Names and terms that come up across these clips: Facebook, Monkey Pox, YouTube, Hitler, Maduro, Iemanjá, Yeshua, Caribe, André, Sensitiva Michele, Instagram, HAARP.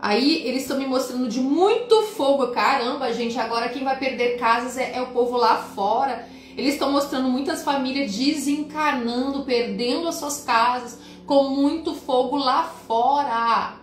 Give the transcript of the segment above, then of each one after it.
Aí eles estão me mostrando de muito fogo. Caramba, gente, agora quem vai perder casas é o povo lá fora. Eles estão mostrando muitas famílias desencarnando, perdendo as suas casas, com muito fogo lá fora.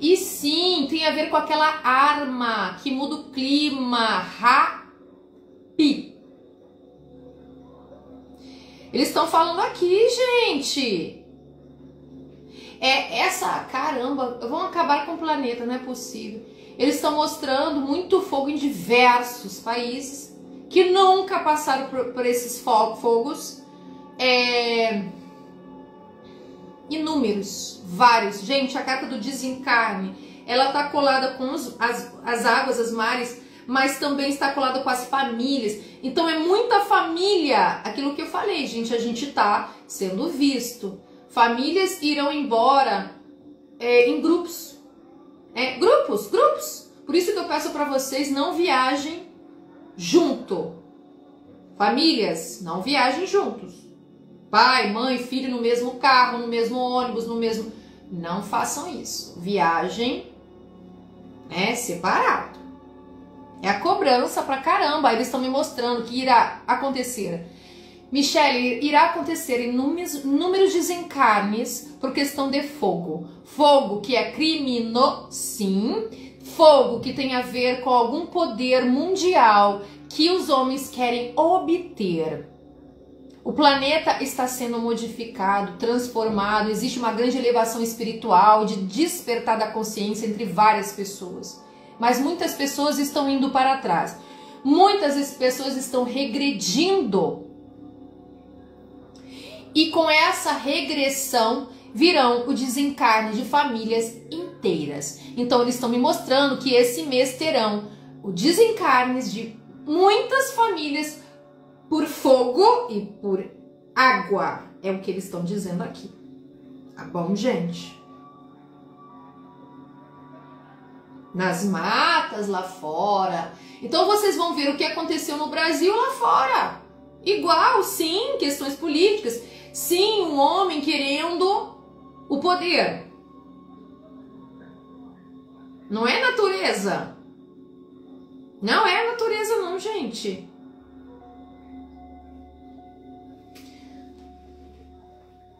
E sim, tem a ver com aquela arma que muda o clima, HAARP. Eles estão falando aqui, gente. É essa, caramba, vão acabar com o planeta, não é possível. Eles estão mostrando muito fogo em diversos países que nunca passaram por esses fogos. Inúmeros, vários. Gente, a carta do desencarne, ela tá colada com as águas, as mares, mas também está colada com as famílias. Então é muita família. Aquilo que eu falei, gente, a gente tá sendo visto. Famílias irão embora em grupos. Grupos. Por isso que eu peço para vocês, não viajem junto. Famílias, não viajem juntos. Pai, mãe, filho no mesmo carro, no mesmo ônibus, no mesmo... Não façam isso. Viagem é separado. É a cobrança pra caramba. Aí eles estão me mostrando que irá acontecer. Michele, irá acontecer inúmeros desencarnes por questão de fogo. Fogo que é criminoso, sim. Fogo que tem a ver com algum poder mundial que os homens querem obter. O planeta está sendo modificado, transformado, existe uma grande elevação espiritual de despertar da consciência entre várias pessoas. Mas muitas pessoas estão indo para trás. Muitas pessoas estão regredindo. E com essa regressão virão o desencarne de famílias inteiras. Então eles estão me mostrando que esse mês terão o desencarne de muitas famílias por fogo e por água. É o que eles estão dizendo aqui. Tá bom, gente? Nas matas lá fora. Então vocês vão ver o que aconteceu no Brasil lá fora. Igual, sim, questões políticas. Sim, um homem querendo o poder. Não é natureza. Não é natureza não, gente.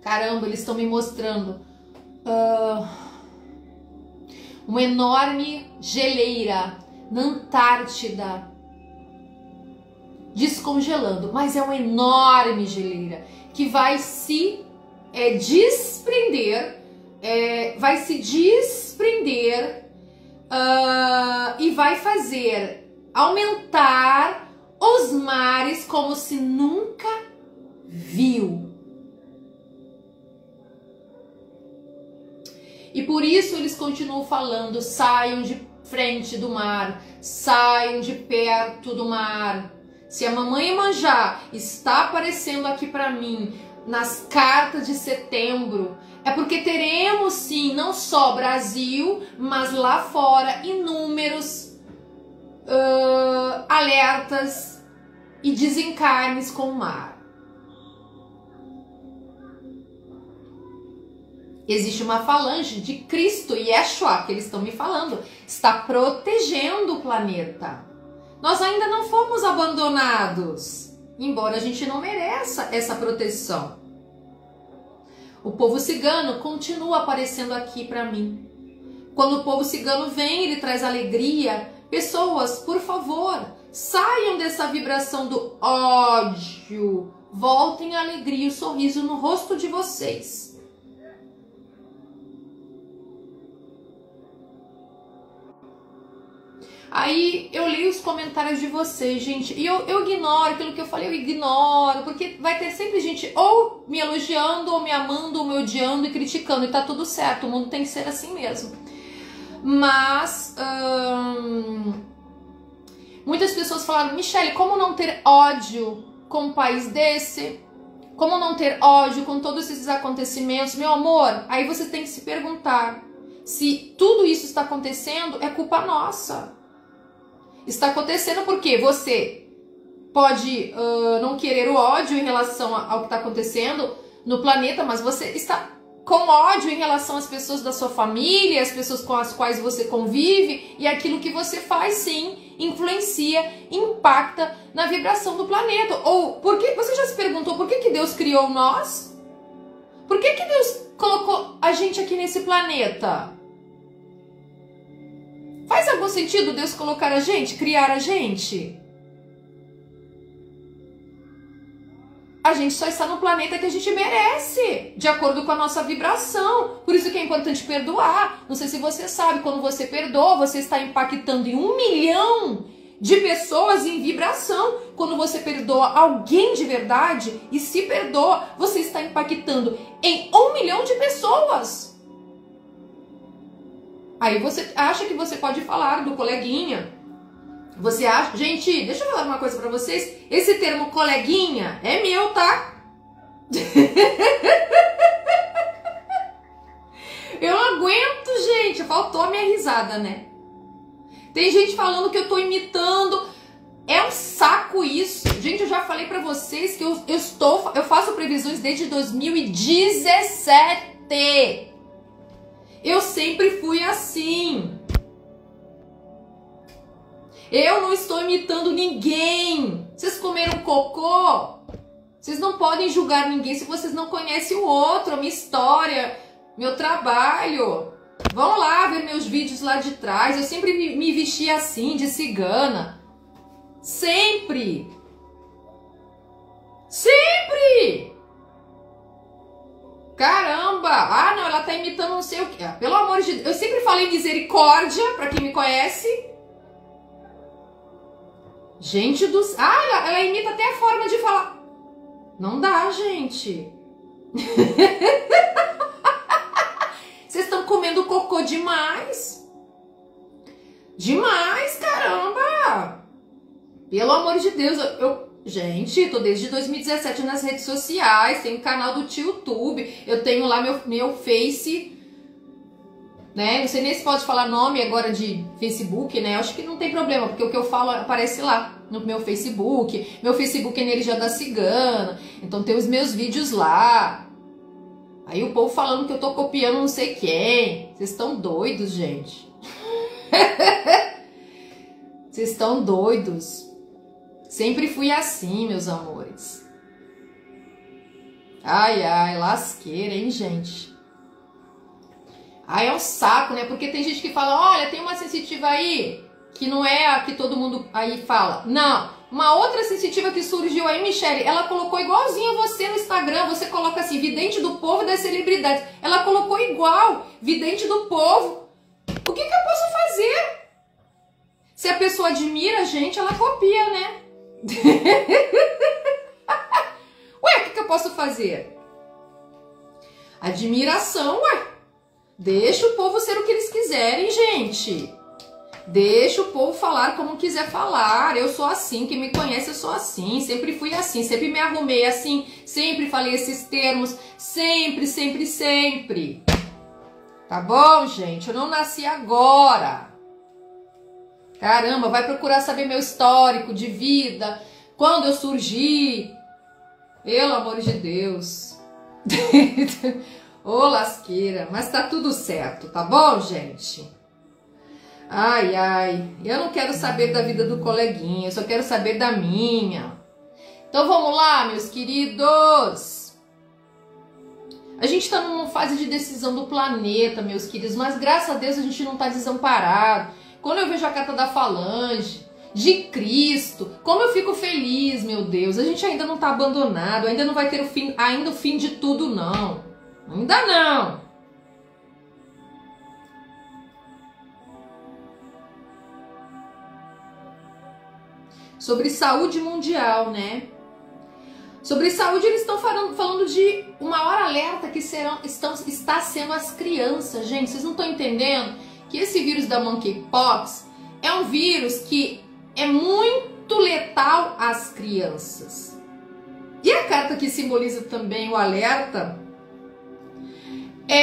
Caramba, eles estão me mostrando uma enorme geleira na Antártida descongelando, mas é uma enorme geleira que vai se desprender, e vai fazer aumentar os mares como se nunca viu. E por isso eles continuam falando, saiam de frente do mar, saiam de perto do mar. Se a mamãe Iemanjá está aparecendo aqui para mim nas cartas de setembro, é porque teremos sim, não só Brasil, mas lá fora, inúmeros alertas e desencarnes com o mar. Existe uma falange de Cristo e Yeshua, que eles estão me falando, está protegendo o planeta. Nós ainda não fomos abandonados, embora a gente não mereça essa proteção. O povo cigano continua aparecendo aqui para mim. Quando o povo cigano vem, ele traz alegria. Pessoas, por favor, saiam dessa vibração do ódio. Voltem a alegria e o sorriso no rosto de vocês. Aí eu leio os comentários de vocês, gente, e eu ignoro aquilo que eu falei, eu ignoro, porque vai ter sempre gente ou me elogiando, ou me amando, ou me odiando e criticando, e tá tudo certo, o mundo tem que ser assim mesmo. Mas muitas pessoas falaram, Michele, como não ter ódio com um país desse? Como não ter ódio com todos esses acontecimentos? Meu amor, aí você tem que se perguntar, se tudo isso está acontecendo, é culpa nossa. Está acontecendo porque você pode não querer o ódio em relação ao que está acontecendo no planeta, mas você está com ódio em relação às pessoas da sua família, às pessoas com as quais você convive, e aquilo que você faz sim influencia, impacta na vibração do planeta. Ou por que você já se perguntou por que que Deus criou nós? Por que que Deus colocou a gente aqui nesse planeta? Faz algum sentido Deus colocar a gente, criar a gente? A gente só está no planeta que a gente merece, de acordo com a nossa vibração. Por isso que é importante perdoar. Não sei se você sabe, quando você perdoa, você está impactando em 1 milhão de pessoas em vibração. Quando você perdoa alguém de verdade e se perdoa, você está impactando em 1 milhão de pessoas. Aí você acha que você pode falar do coleguinha. Você acha... Gente, deixa eu falar uma coisa pra vocês. Esse termo coleguinha é meu, tá? Eu não aguento, gente. Faltou a minha risada, né? Tem gente falando que eu tô imitando. É um saco isso. Gente, eu já falei pra vocês que eu faço previsões desde 2017. Eu sempre fui assim. Eu não estou imitando ninguém. Vocês comeram cocô? Vocês não podem julgar ninguém se vocês não conhecem o outro, a minha história, meu trabalho. Vão lá ver meus vídeos lá de trás. Eu sempre me vesti assim, de cigana. Sempre. Sempre. Caramba. Ah, não, ela tá imitando não sei o que. Ah, pelo amor de Deus. Eu sempre falei misericórdia, pra quem me conhece. Gente do céu. Ah, ela imita até a forma de falar. Não dá, gente. Vocês estão comendo cocô demais. Demais, caramba. Pelo amor de Deus. Gente, tô desde 2017 nas redes sociais. Tenho canal do YouTube. Eu tenho lá meu Face... Né? Não sei nem se pode falar nome agora de Facebook, né? Acho que não tem problema, porque o que eu falo aparece lá no meu Facebook. Meu Facebook é Energia da Cigana, então tem os meus vídeos lá. Aí o povo falando que eu tô copiando não sei quem. Vocês estão doidos, gente. Vocês estão doidos. Sempre fui assim, meus amores. Ai, ai, lasqueira, hein, gente? Aí é um saco, né? Porque tem gente que fala, olha, tem uma sensitiva aí, que não é a que todo mundo aí fala. Não, uma outra sensitiva que surgiu aí, Michele, ela colocou igualzinho a você no Instagram, você coloca assim, vidente do povo e das celebridades. Ela colocou igual, vidente do povo. O que eu posso fazer? Se a pessoa admira a gente, ela copia, né? Ué, o que eu posso fazer? Admiração, ué. Deixa o povo ser o que eles quiserem, gente. Deixa o povo falar como quiser falar. Eu sou assim, quem me conhece eu sou assim. Sempre fui assim, sempre me arrumei assim. Sempre falei esses termos. Sempre, sempre, sempre. Tá bom, gente? Eu não nasci agora. Caramba, vai procurar saber meu histórico de vida. Quando eu surgi. Pelo amor de Deus. Ô, lasqueira, mas tá tudo certo, tá bom, gente? Ai, ai, eu não quero saber da vida do coleguinha, eu só quero saber da minha. Então vamos lá, meus queridos. A gente tá numa fase de decisão do planeta, meus queridos, mas graças a Deus a gente não tá desamparado. Quando eu vejo a carta da falange, de Cristo, como eu fico feliz, meu Deus. A gente ainda não tá abandonado, ainda não vai ter ainda o fim de tudo, não. Ainda não. Sobre saúde mundial, né? Sobre saúde, eles estão falando de o maior alerta que está sendo as crianças. Gente, vocês não estão entendendo que esse vírus da Monkey Pox é um vírus que é muito letal às crianças. E a carta que simboliza também o alerta...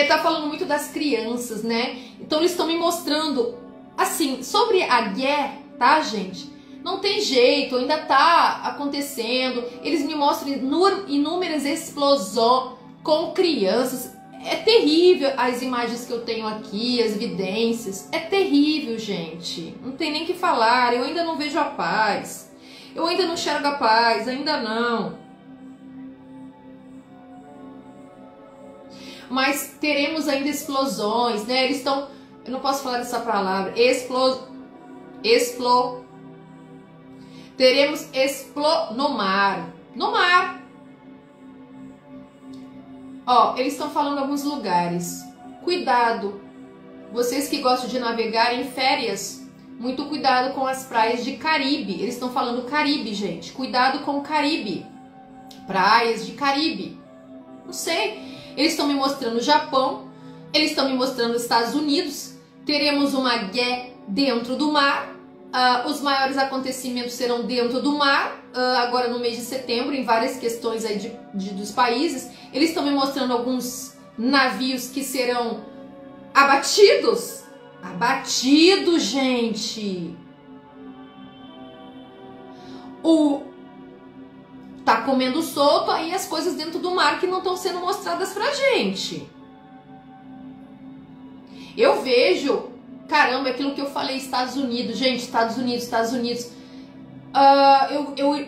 tá falando muito das crianças, né? Então eles estão me mostrando, assim, sobre a guerra, tá, gente? Não tem jeito, ainda tá acontecendo. Eles me mostram inúmeras explosões com crianças. É terrível as imagens que eu tenho aqui, as vidências. É terrível, gente. Não tem nem o que falar. Eu ainda não vejo a paz. Eu ainda não enxergo a paz. Ainda não. Mas teremos ainda explosões, né? Eles estão... Eu não posso falar dessa palavra. Teremos no mar. No mar. Ó, eles estão falando em alguns lugares. Cuidado. Vocês que gostam de navegar em férias, muito cuidado com as praias de Caribe. Eles estão falando Caribe, gente. Cuidado com o Caribe. Praias de Caribe. Não sei. Eles estão me mostrando o Japão. Eles estão me mostrando os Estados Unidos. Teremos uma guerra dentro do mar. Os maiores acontecimentos serão dentro do mar. Agora no mês de setembro, em várias questões aí dos países, eles estão me mostrando alguns navios que serão abatidos. Abatidos, gente! Tá comendo solto aí as coisas dentro do mar que não estão sendo mostradas pra gente. Eu vejo, caramba, aquilo que eu falei, Estados Unidos, gente, Estados Unidos, Estados Unidos.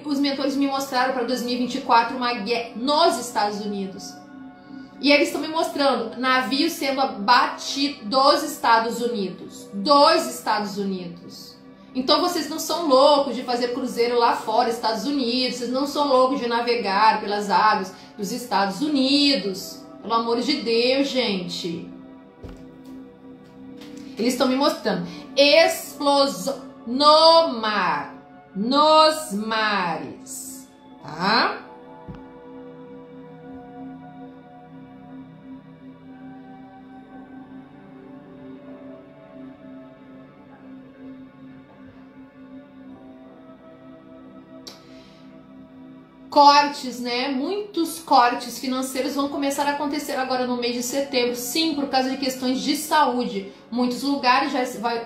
Os mentores me mostraram para 2024 uma guerra nos Estados Unidos. E eles estão me mostrando navios sendo abatidos dos Estados Unidos. Dos Estados Unidos. Então vocês não são loucos de fazer cruzeiro lá fora, Estados Unidos. Vocês não são loucos de navegar pelas águas dos Estados Unidos. Pelo amor de Deus, gente. Eles estão me mostrando explosão no mar. Nos mares, tá? Cortes, né? Muitos cortes financeiros vão começar a acontecer agora no mês de setembro, sim, por causa de questões de saúde. Muitos lugares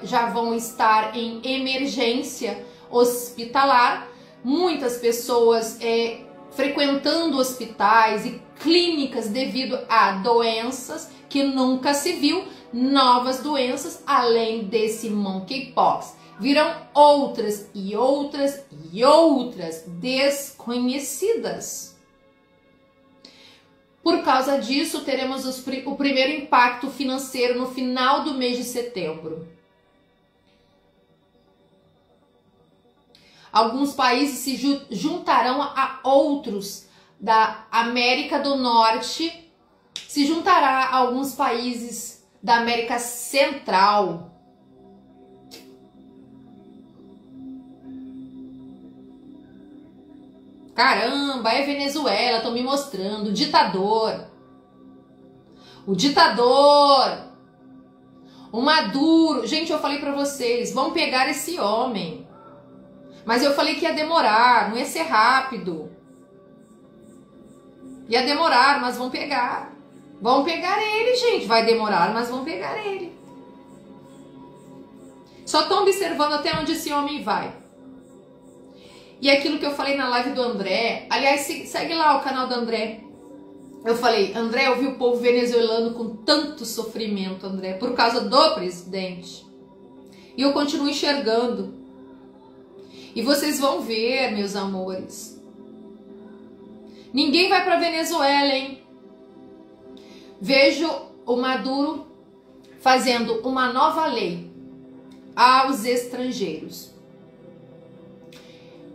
já vão estar em emergência hospitalar, muitas pessoas frequentando hospitais e clínicas devido a doenças que nunca se viu, novas doenças além desse Monkey Pox. Virão outras e outras e outras desconhecidas. Por causa disso, teremos o primeiro impacto financeiro no final do mês de setembro. Alguns países se juntarão a outros da América do Norte, se juntará a alguns países da América Central. Caramba, é Venezuela, estão me mostrando, o ditador. O ditador, o Maduro. Gente, eu falei pra vocês, vão pegar esse homem. Mas eu falei que ia demorar, não ia ser rápido. Ia demorar, mas vão pegar. Vão pegar ele, gente. Vai demorar, mas vão pegar ele. Só estão observando até onde esse homem vai. E aquilo que eu falei na live do André... Aliás, segue lá o canal do André. Eu falei, André, eu vi o povo venezuelano com tanto sofrimento, André, por causa do presidente. E eu continuo enxergando. E vocês vão ver, meus amores. Ninguém vai para Venezuela, hein? Vejo o Maduro fazendo uma nova lei aos estrangeiros.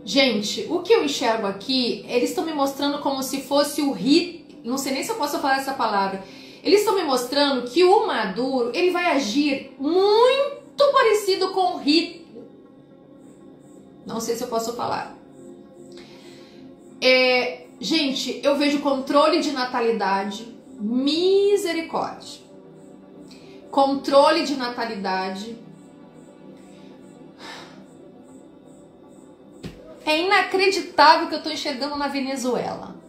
Gente, o que eu enxergo aqui, eles estão me mostrando como se fosse o não sei nem se eu posso falar essa palavra. Eles estão me mostrando que o Maduro, ele vai agir muito parecido com o Hitler. Não sei se eu posso falar. Gente, eu vejo controle de natalidade. Misericórdia. Controle de natalidade. É inacreditável o que eu estou enxergando na Venezuela.